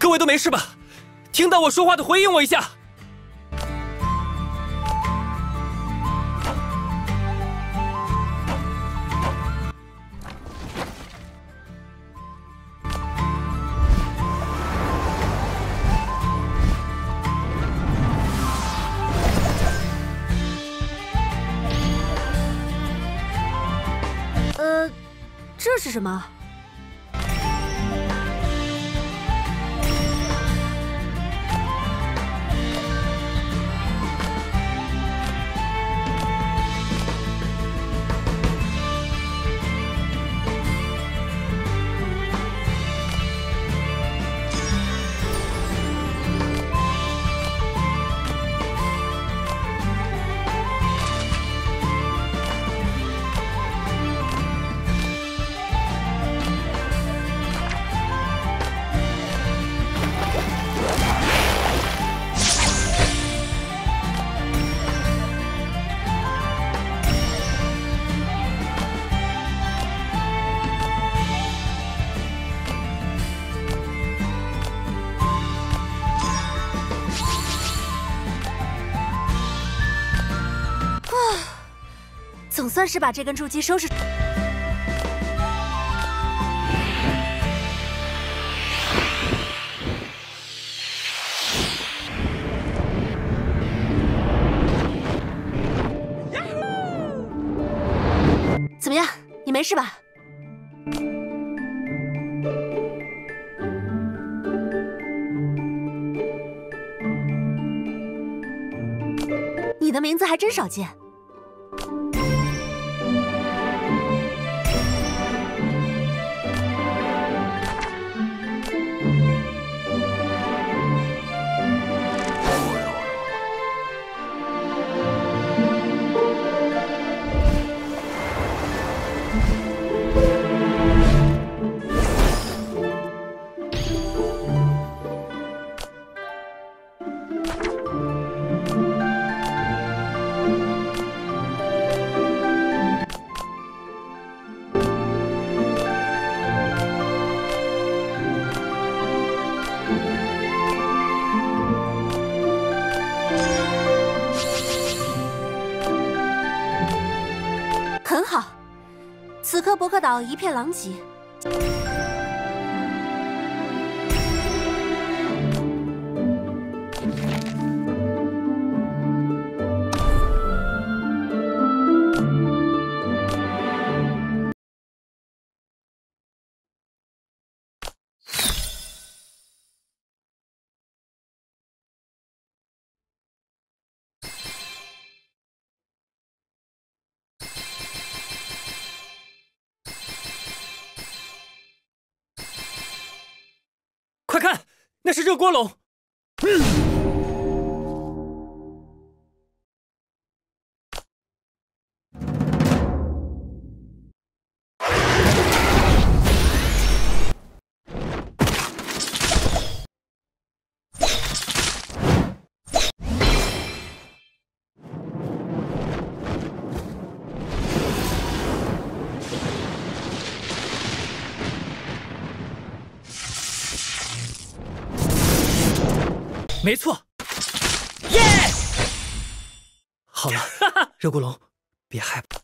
各位都没事吧？听到我说话的回应我一下。 这是什么？总算是把这根筑基收拾。 怎么样，你没事吧？你的名字还真少见。 此刻，伯克岛一片狼藉。快看，那是热锅笼。没错，耶！好了，热锅笼，别害怕。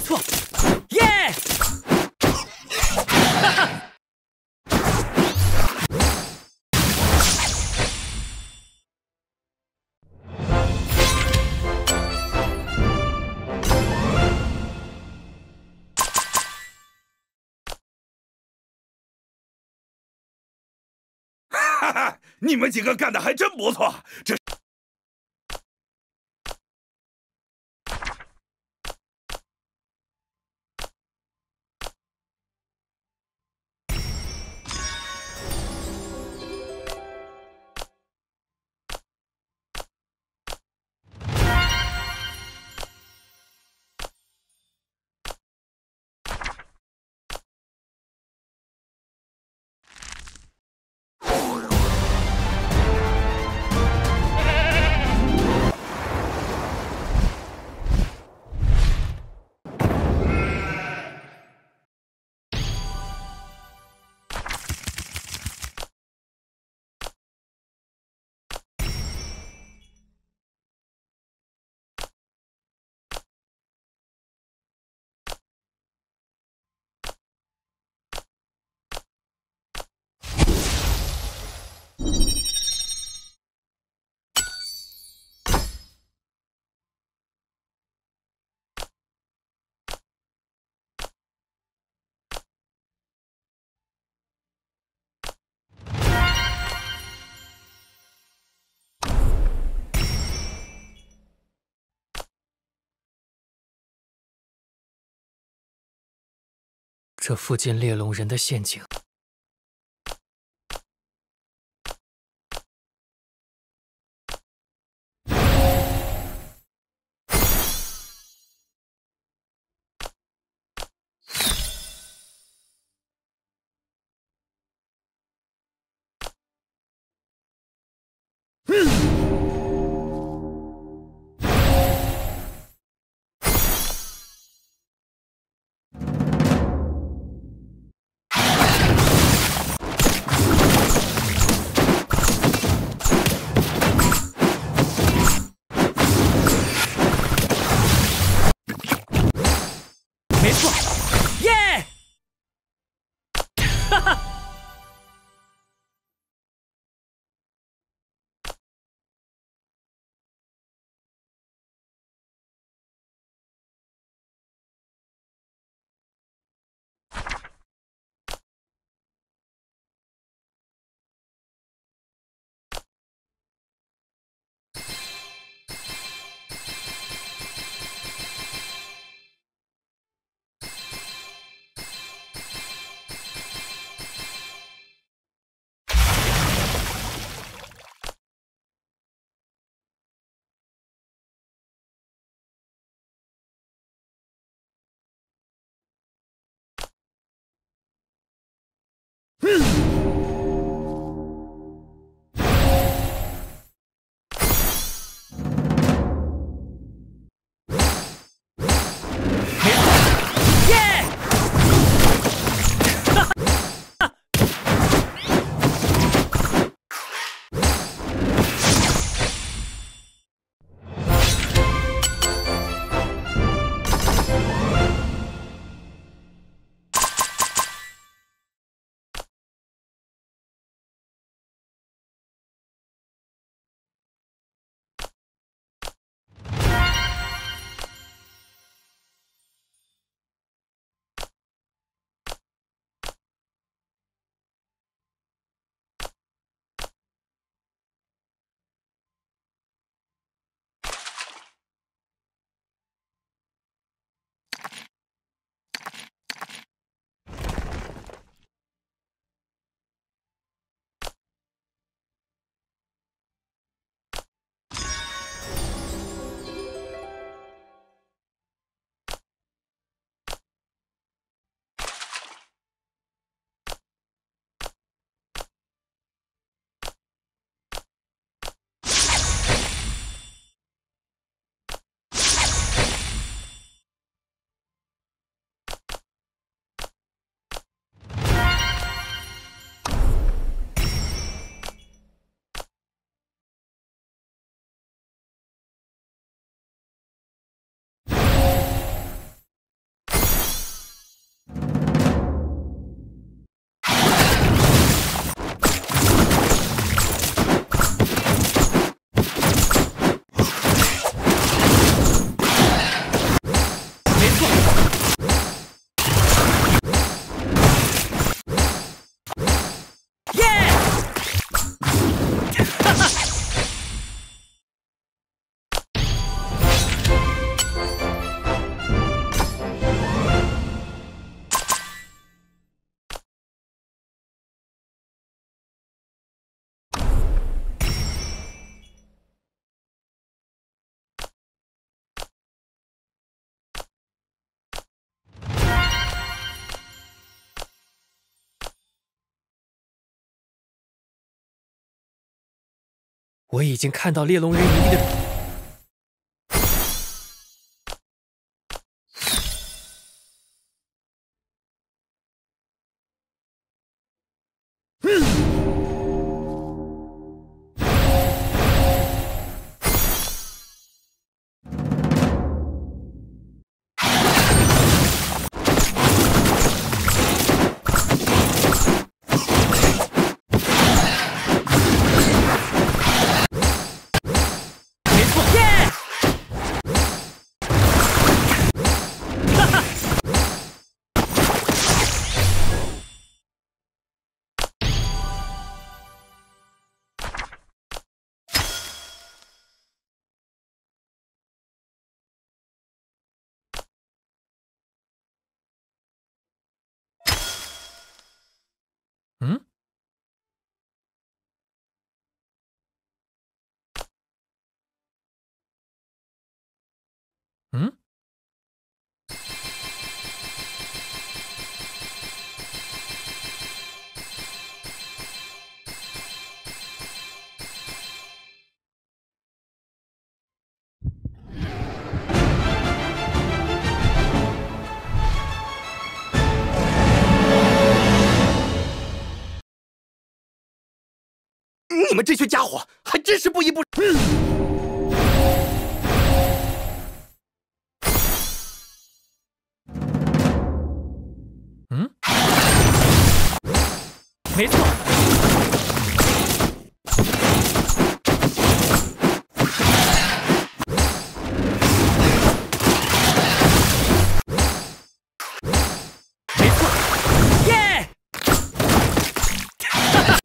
没错，耶！哈哈。哈哈，你们几个干的还真不错，这。 这附近猎龙人的陷阱。我已经看到猎龙人一的。 你们这群家伙还真是不依不饶。没错。没错。耶！哈哈。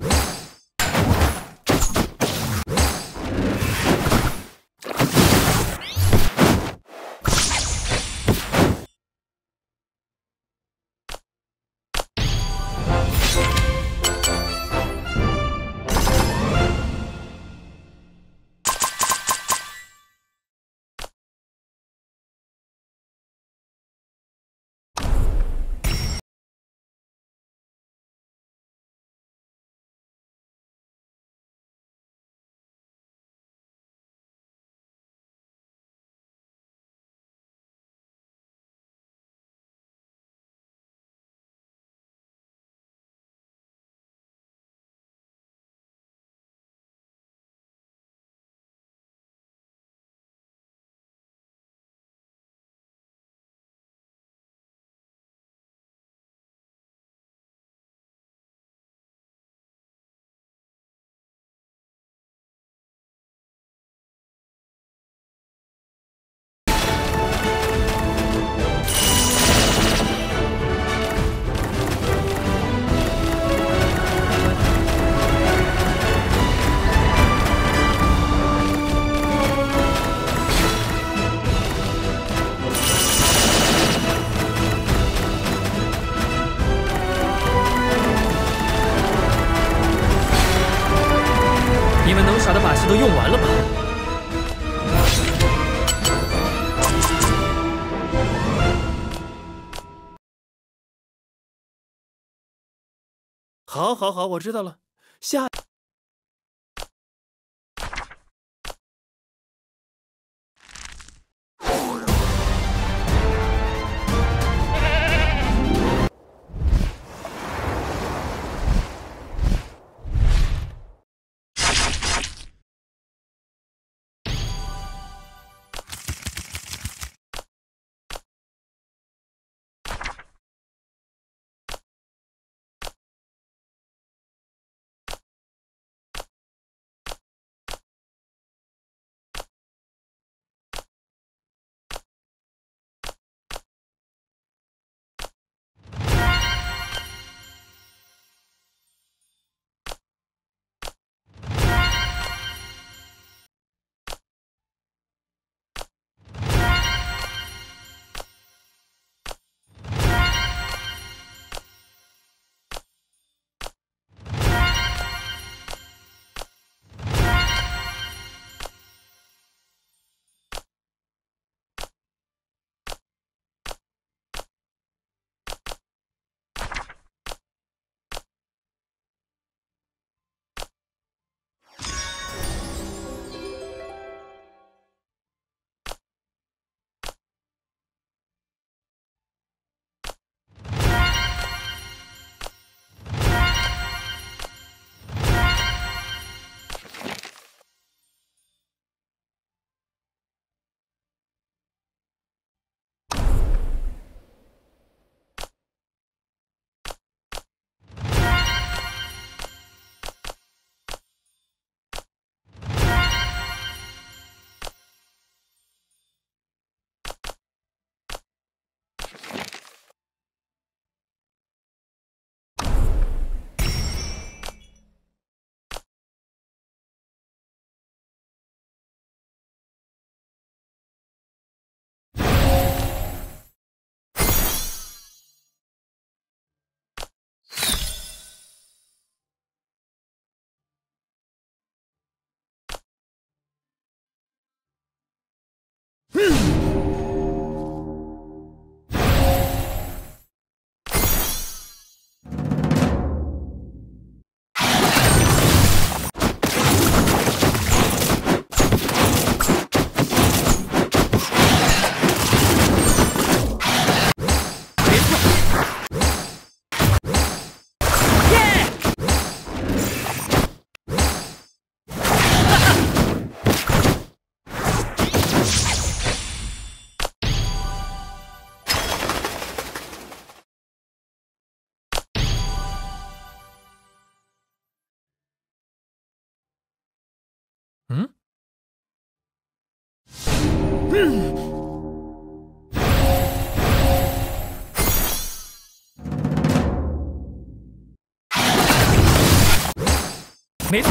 傻的把戏都用完了吧？好，我知道了。下。没错。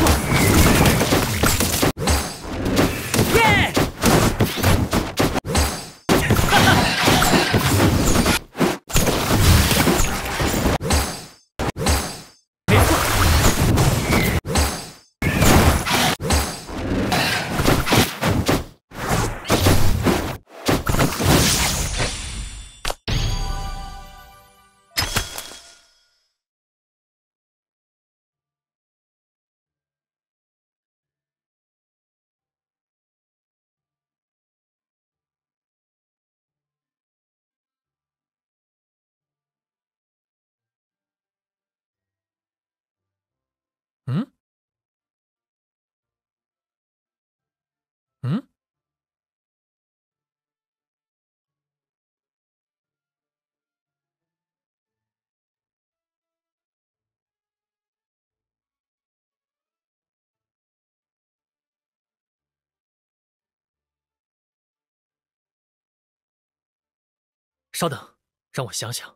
嗯？嗯？稍等，让我想想。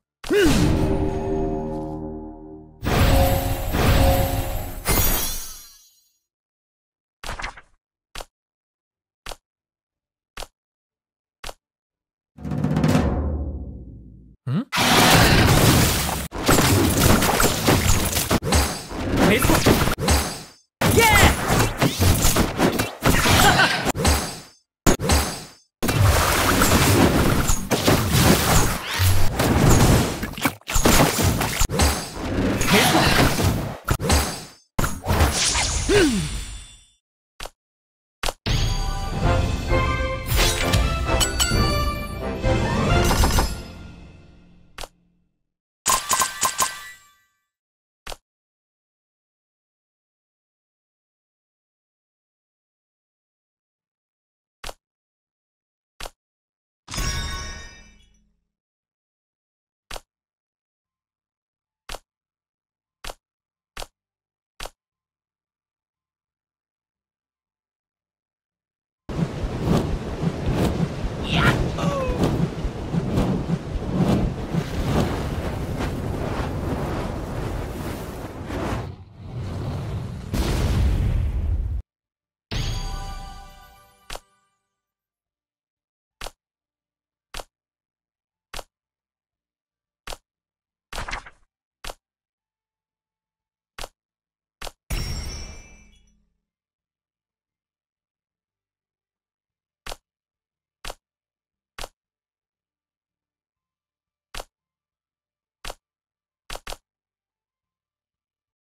没错。